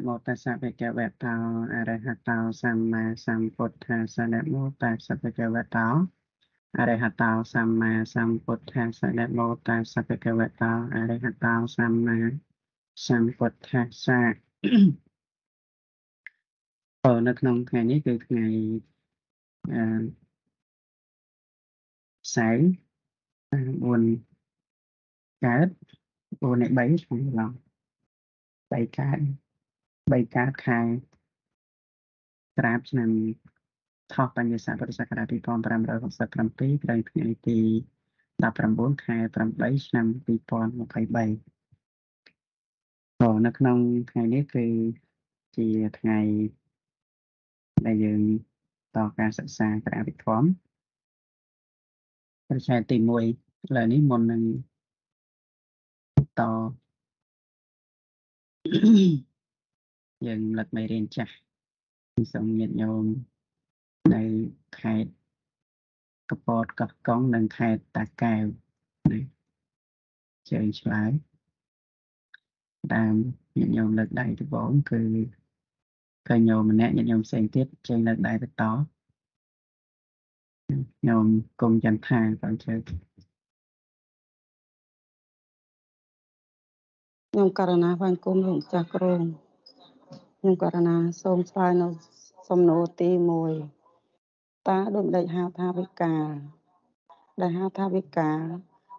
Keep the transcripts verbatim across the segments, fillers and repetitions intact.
นะโมตัสสะภะคะวะโตอะระหะโตสัมมาสัมพุทธัสสะนะโมตัสสะภะคะวะโตอะระหะโตสัมมาสัมพุทธัสสะนะโมตัสสะภะคะวะโตอะระหะโตสัมมาสัมพุทธัสสะเปิดนักนงไงนี้คือไงสายบุญแก๊สบุญในใบของเราใบแก๊สใบแก๊สใครกราฟนำทอปัญญาสารปฏิสักการะปีพรประมาณร้อยหกสิบประมาณปีกลางปีดับประมาณบุญใครประมาณใบนำปีพรมาใครใบเปิดนักนงไงนี้คือที่ไงได้ยืนต่อการศึกษากระดับพร้อมประชาติมวยเหล่านี้มันต่อยังหลักไม่เรียนจักส่งเงินโยมในไข่กระปอดกับก้องดังไข่ตาแก้วเฉยเฉยตามเงินโยมหลักได้ที่บอกคือเคยโยมแนะโยมเสียงติดเชิงหลักได้ไปต่อโยมกลุ่มจันทางก่อนเชิญโยมการณาพันกลุ่มหลวงจากโรงโยมการณาสมชายนสมโนตีมวยตาดุมได้หาทาวิกาได้หาทาวิกา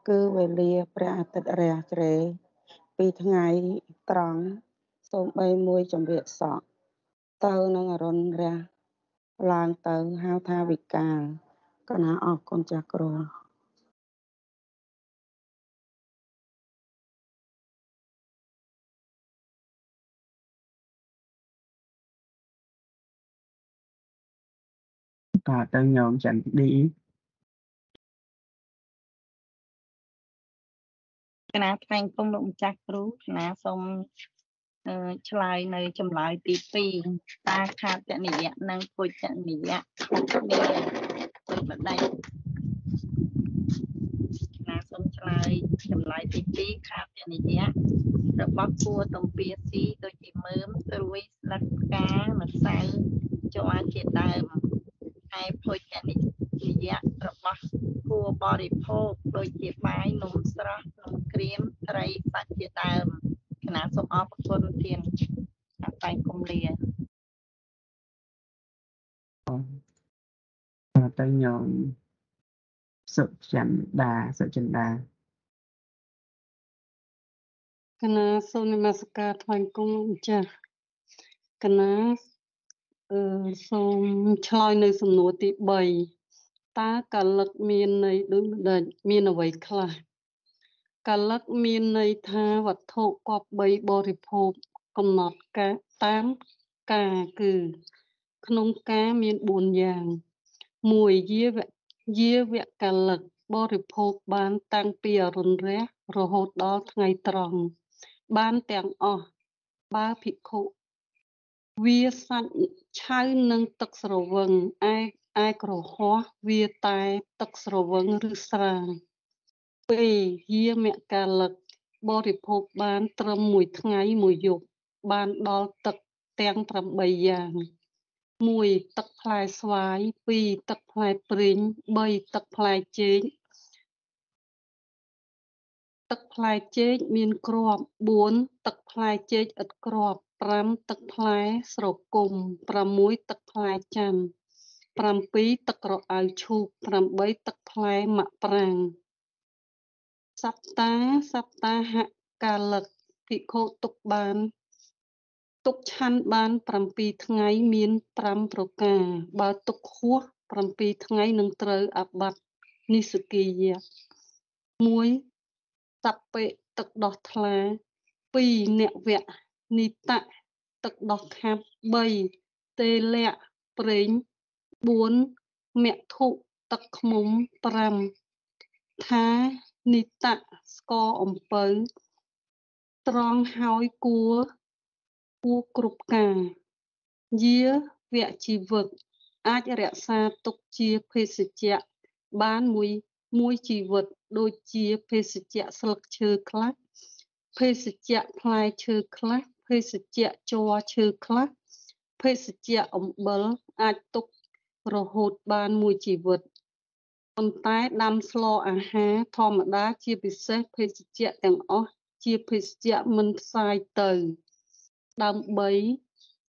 คือเวเลียพระอาทิตย์เรียเรปีทั้งไงตรังสมใบมวยจมเบียสอกเตอร์นังอรนเรียลางเตอร์หาทาวิกาก็น่าออกกนจากรัวต่อเติมยอมจันดีคณะทางกรมหลวงจักรู้คณะสมชลายในจำลายตีปีตาขาดจะหนีนางปุจจะหนีนี่แบบใดนาสมชลายจำลายตีปีขาดจะหนีระบบคัวตรงเปียซีตัวจีมือตรุยลักกาหมักใสจวานเขียดเดิมไอ้ปุจจะหนีระบบคัวบริโภคโดยจีไม้นมสระนมครีมไรสักเขียดเดิมคณะสมอประคนเทียนไปกลมเรียนตัวโยมสุจันดาสุจันดาคณะสมนิมัสการทวนกงจ้ะคณะเอ่อสมชลอยในสมโนติใบตากาลักเมียนในดุมเดชเมียนเอาไว้คลาการลักมีในทาวัตถุกอบใบบริโภคกำหนดกะตามกาคือขนมกามีบุญอย่างมวยเยี่ยเยี่ยเวการลักบริโภคบ้านตังเปียรนเร่รหดดอไงตรองบ้านแตงอ่อบ้าพิโคเวียสันใช้นังตักสรวังไอไอกระหัวเวียตายตักสรวังหรือสร้างเปียเมการลักบริโภคบ้านตรมวยทั้งไงมวยหยกบ้านดอลตักแตงตรมใบยางมวยตักพลายสวายปีตักพลายปริญใบตักพลายเจ๊งตักพลายเจ๊งมีนกรอบบุญตักพลายเจ๊งอัดกรอบปรำตักพลายสรกลมปรำมวยตักพลายจันปรำปีตักกระอัยชูปรำใบตักพลายมะปรางสัปตาสัปตาหะการลักพิโคตกบานตกชันบานปรำปีทั้งไงมีนปรำประกาบาตกหัวปรำปีทั้งไงนังเตออับบัดนิสกีเยมวยสับเปะตกดอกทลาปีเนวะนิตะตกดอกคาบใบเตเละเปริญบุญเมถุตกขมุมปรำท้านิตะสกออมเปิลตรองหอยกัวกัวกรุบกาเยี่ยเวจีเวิร์กอาจรักษาตกเจียเพศเจียบ้านมวยมวยจีเวิร์กโดยเจียเพศเจียสลักเชือกคลักเพศเจียพลายเชือกคลักเพ Phê sạch chịa cho chư khắc. Phê sạch chịa ổng bớ ách tục rồi hột ban mùi chỉ vượt. Còn tái đam slo à há thòm ở đá chia bị xếp phê sạch chịa tàng ốc. Chia phê sạch chịa mân sai từ. Đam bấy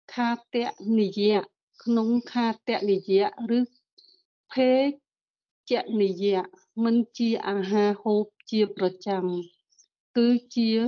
khá tẹt nì dịa. Nông khá tẹt nì dịa rứt. Phê chịa nì dịa mân chia à há hộp chia bờ chăm. Cứ chia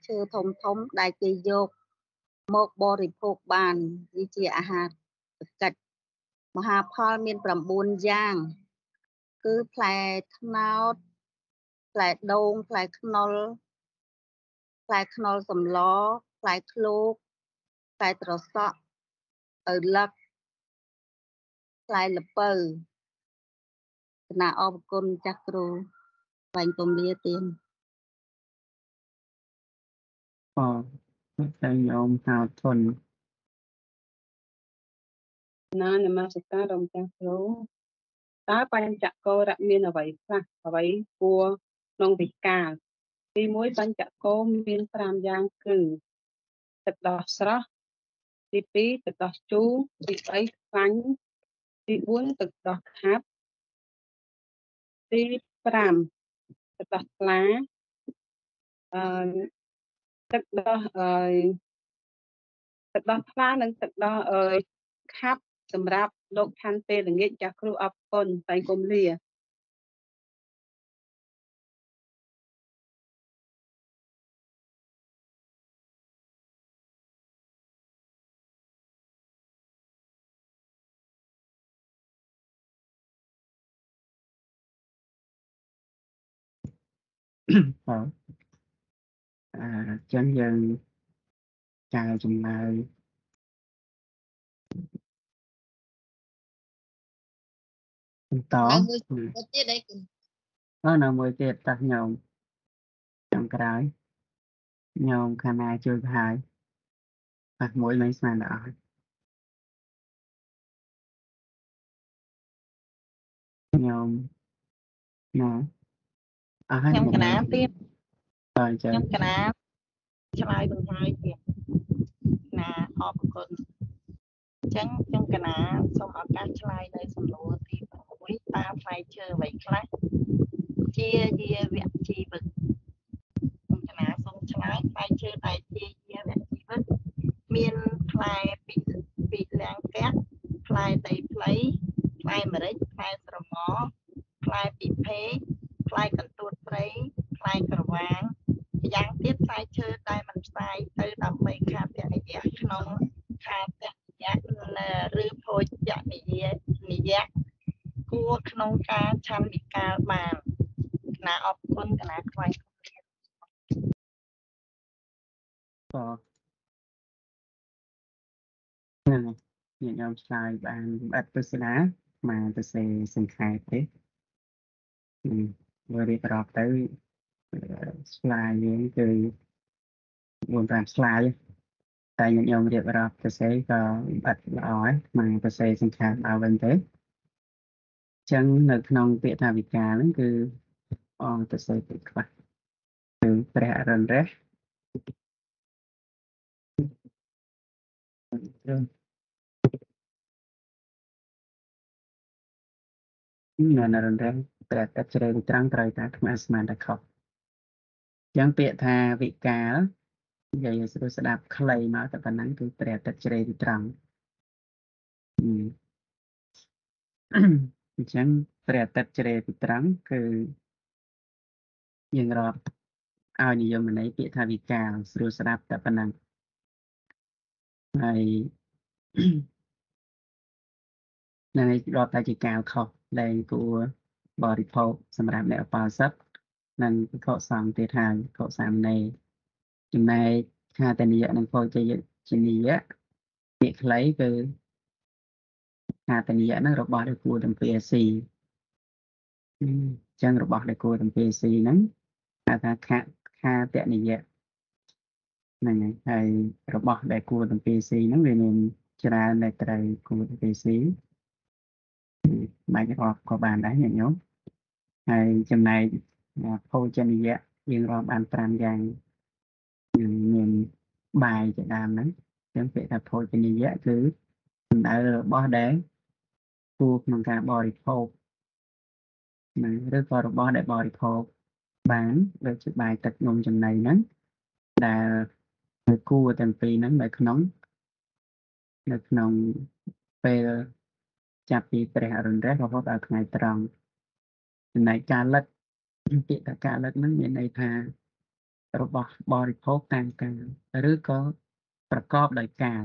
hẹn gặp lại. Một bộ rịp hộp bàn di chìa hạt kịch. Một hạp hoa miên bẩm buôn giang. Cứ phè thân náu, phè đông, phè khăn nôl. Phè khăn nôl xâm ló, phè khăn lô, phè trò sọ, ở lật. Phè lập bờ. Nà ôm côn chắc rô. Và anh tùm lia tiên. Ờ. Thầy ông Hào Thuần. Nó là mà sẽ ta đồng trang số. Ta bánh chạc cô đặc miên ở vậy. Ở vậy của nông vị cà. Vì mỗi bánh chạc cô miên phạm giang cử. Thật đọc sọ. Vì phí thật đọc chú. Vì ấy phánh. Vì bốn thật đọc hấp. Vì phạm. Thật đọc lá. Ờ... Thật đó ơi. Thật đó phá nâng thật đó ơi. Khắp tầm rạp lộn khăn phê là nghe chạc rưu áp con tay gồm lìa. Ờ à, chân dân chào chừng lời tỏ đó là mười tiệt tắt nhồng trong cái đấy nhồng khả năng chơi hài hoặc mỗi mấy màn đỏ nhồng nè ở hai tiếp nhân cái nào trái bên trái kìa nà họp con trắng trong cái nào xong ở các trái đây xong lúa thì mỗi ta phải chơi vậy trái chia chia vẹn chi bực trong cái nào xong trái phải chơi phải chia chia vẹn chi bực miên trái bị bị làng két trái đầy lấy trái mà đấy trái sầm mỏ trái bị phế trái cần tuột lấy trái cờ vàng giang tiếp sai chơi tai mình sai từ đầm bay khám tại này dễ nông khám tại dễ là rư phôi dễ này dễ này dễ cua nông cá chăn bị cá bàn nà ấp con cả nà quay ờ này những ông sai bàn bắt tôi xin á mà tôi sẽ xin khai thế vừa đi tập tới slide những từ buồn tạm slide tại những ông điệp rập tôi sẽ có bật lõi mà tôi sẽ sinh khám bảo vấn thế chẳng lực nông tiện thảo bị cá lắm cứ on tôi sẽ bị khóa từ trẻ rần rét nên là rần rét trẻ tất trẻ trăng trời ta không asman đã khóc chẳng tiện thà vị cá vậy tôi sẽ đạp clay mà tập nắng cứ trẻ tật chơi thì trắng chẳng trẻ tật chơi thì trắng cứ dừng rồi ao gì giờ mình lấy tiện thà vị cá tôi sẽ đạp tập nắng này này rồi ta chỉ cá khóc đây của บริโภคสำหรับแนวปลาซับนั่นคือข้อสองเตทางข้อสามในจุดในค่าแต่เนี้ยนั่นพอจะยึดชนิดเนี่ยคล้ายคือค่าแต่เนี้ยนั่นเราบอกได้กูดัมเบลซีจังเราบอกได้กูดัมเบลซีนั้นค่าค่าค่าแต่เนี้ยนั่นไงไอเราบอกได้กูดัมเบลซีนั้นเรียนจะได้ในใจกูดัมเบลซีไม่ออกขอบานได้อย่างนี้ไอจุดในโพชนิยะยังรออันตรามยังยังเงินบายจะตามนั้นยังเป็นทัพโพชนิยะคือได้บอได้กูมังกาบริโภคนะหรือพอบอได้บริโภคบ้านโดยจุดบายตัดงงจำในนั้นได้กูเต็มปีนั้นแบบขนมแบบขนมไปจับปีไปหารุนแรงเขาพบเอาไงตรังในการลัดกิจการเล็กนั้นมีในทางระบบบริโภคต่างกันหรือก็ประกอบโดยการ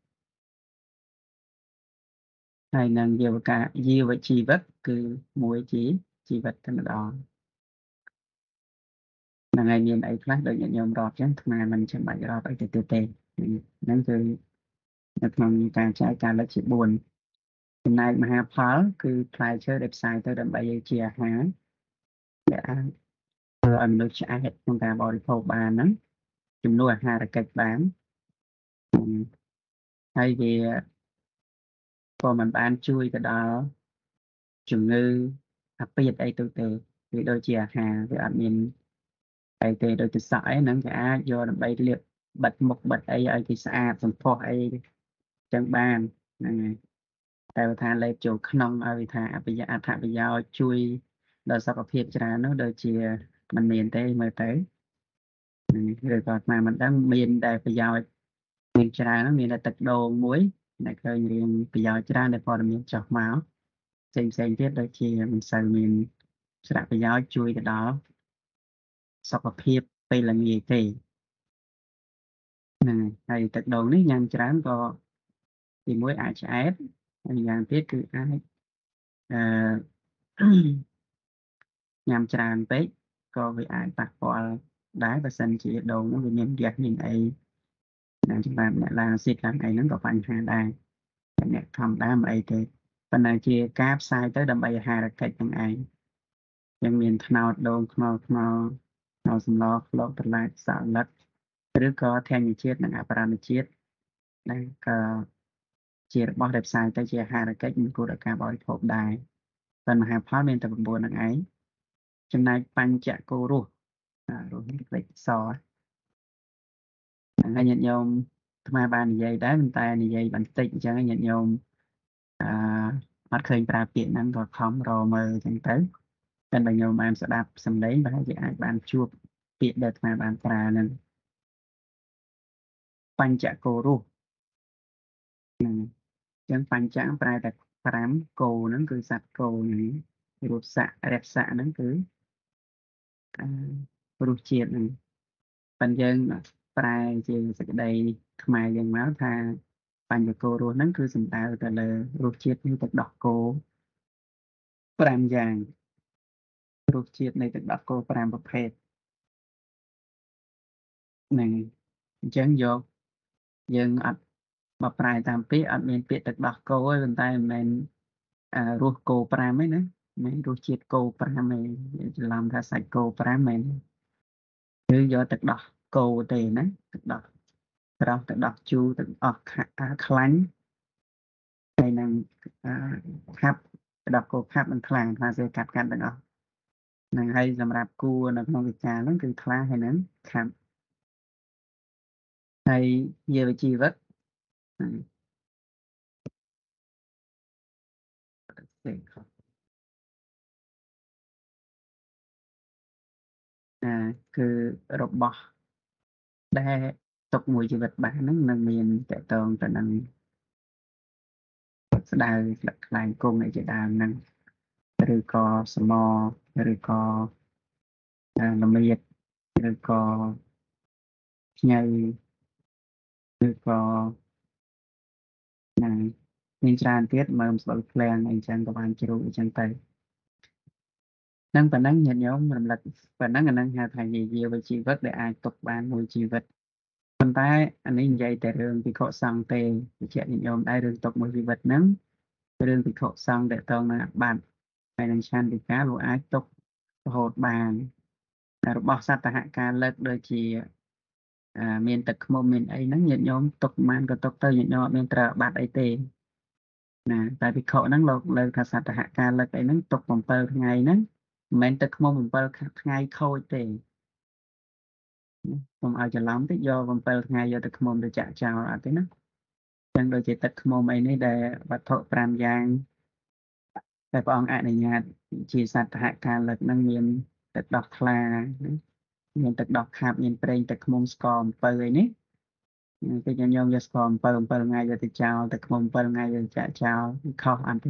ในนั่งเยียวกาเยียวชีวิตคือมวยจีชีวิตธรรมดาในไงเมียนไอ้พลัดโดยยมรอบยันทำงานมันจะไม่รอบไอ้เตเตนั่นคือนักนำการใช้การเล็กฉีดบุญในมหาพารคือคลายเชื้อเด็บสายตัวดำใบเจียหาอันดับแรกของการบริโภคบ้านนั้นจำนวนหาระเกิดบ้านให้เวียพอมันบ้านช่วยก็ได้จุงเงืออัปเดตไอตัวเตะหรือโดยเฉพาะหาหรืออันนี้ไอเตะโดยติดสายนั้นจะย้อนไปเรียบบัดหมกบัดไอไอที่สะอาดสมพอไอจังบ้านนั่นไงแต่ประธานเลยโจกน้องอวิธาอภิญาอัฐอภิญาช่วยโดยสัพเพจรานุโดยเฉพาะมันเมียนเตะเมื่อเตะเลยก่อนมามันต้องเมียนได้ไปยาวเมียนจะได้แล้วมีแต่ตัดโดนมุ้ยในเคยเรียนไปยาวจะได้ในพอเมียนจอกม้าเซ็งเซ็งเทียดได้ที่มันใส่เมียนจะได้ไปยาวช่วยกันดอกสอบประเภทไปละเมียนเตะไอ้ตัดโดนนี่ยังจะได้ก็ที่มุ้ยอาจจะเอฟยังเทียดคือไอ้ยังจะได้ไปก็วิอาตักพอได้ประสันจีโดนวิเนียนเดียกหนึ่งไอ้นั่นจึงแบบเนี่ยลาสิทธิ์ลำไอ้นั้นก็ฟันหาได้เนี่ยทำได้มาไอ้เตะปัญหาจีกราฟไซต์เตอร์ดำไอ้หาระเกิดยังไงยังมีขนาวโดนขนาวขนาวขนาวสำลักโลกตลาดสารลัดหรือก็แทนยิ่งเชิดหนังอัปราณเชิดได้ก็จีบอสเด็บไซต์เตอร์จีหาระเกิดมันกูระการบริโภคได้ปัญหาพลาดเป็นตะบนหนังไอ้จำนายปัญจโกรุรูปเล็กซอหนังการยันยมทำไมบ้านใหญ่ได้เป็นตายใหญ่บันติจังการยันยมมัดเคยปราเปลี่ยนนั้นก็คล้องรอมือจังเต้เป็นบัญญัติบ้านสดับสำเร็จบ้านใหญ่บ้านชั่วเปลี่ยนเด็ดมาบ้านตรานั้นปัญจโกรุจังปัญจปลายแต่พรามโกนั้นคือสัตว์โกนี้รูปสะเรียบสะนั่นคือรูปเฉียดปัญญาปลายเฉียดสักใดทำไมยังม้าทาปัญญาโกรูนั่นคือสัมตาแต่เลยรูปเฉียดในตัดดอกโกปรามยางรูปเฉียดในตัดดอกโกปรามประเภทหนึ่งจังยกยังอัดมาปลายตามปีอัดเมนเปียตัดดอกโกไว้บนใต้เมนรูปโกปรามไหมนะไม่รู้เชียดโกปราเมย์ลำทาใส่โกปราเมย์คือย่อตัดดอกโกเตนะตัดดอกเราตัดดอกจูตัดดอกคลังในนั่งครับตัดดอกโกครับมันคลังทาใส่กัดกันตัดดอกนั่งให้สำหรับกูนักนวิจารณ์นั่นคือคลาให้นั้นครับในเยาวชีวัตUh คือรบบ่ได้ตกมวยชีวิตบ้านนั้นมันมีแต่ตอนแต่นั้นได้หลักหลายกลุ่มในจิตดาวนั้นหรือก็สมอหรือก็ละเมียดหรือก็ใหญ่หรือก็นั่นมีจานเทียดมาสำหรับแปลงในจานกบาลจิรุในจานไตนั่งแต่นั่งเห็นย้อมมันหลักแต่นั่งกับนั่งหาทางเยียวยาชีวิตได้อายตกบ้านมวยชีวิตคนท้ายอันนี้ใหญ่แต่เรื่องที่เขาสร้างเตะเฉยๆยอมได้เรื่องตกมือวิบัตินั้นเรื่องที่เขาสร้างแต่ตอนมาบ้านในดังชันติดก้าวไอ้ตกโหดบางแต่บอกสัตว์ทหารการเลิกโดยที่เมียนตึกโมเมนไอ้นั้นยอมตกมันก็ตกเตยยอมเมียนตระบาดไอเตะนะแต่ที่เขานั้นเราเลิกทศทหารการเลิกไอ้นั้นตกผมเปิลไงนั้นเมียนตึกโมผมเปิลไงเขาไอเตะผมอาจจะล้ำติดโยผมเปิดไงโยติดขโมยโดยจะชาวอาทิตย์นั้นยังโดยจิตติดขโมยไม่ได้แต่วัตถุปรามยังแต่พอองค์อาจในงานชีสัตหะการเลิกนั่งเงียนติดดอกคลาเงียนติดดอกขาบเงียนเปรย์ติดขโมยสกอมเปิดนี้ติดยองยสกอมเปิดเปิดไงโยติดชาวติดขโมยเปิดไงโยจะชาวข้ออันเท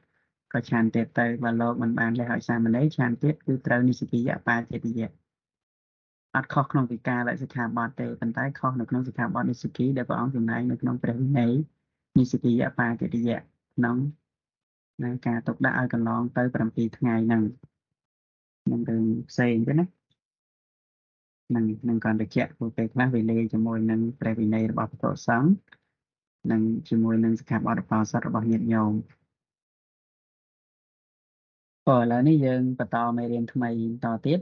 ก็ชันเทียบเติมแบบหลบมันบานแล้วไอ้สามมันเนี้ยชันเทียบคือเติมนิสิกิยาปาเทียบเยอะอัดข้อขนมปีกาและสิขาบอดเตเป็นใต้ข้อขนมขนมสิขาบอดในสุกี้เดี๋ยวก็อ้อมถึงไหนในขนมเปรี้ยวไหนมีสุกี้ยาปลาเกติยะน้องนางกาตกได้กันลองเตยประมาณปีทั้งไงนั่งนั่งเดินเซ็งด้วยนะนั่งนั่งก่อนตะเกียบกูเป็นมาวิเล่จมวยนั่งเปรี้ยวในระบบโตสังนั่งจมวยนั่งสิขาบอดระบบสัตว์ระบบเงียบเงียบพอแล้วนี่ยังประตอไม่เรียนทำไมต่อติด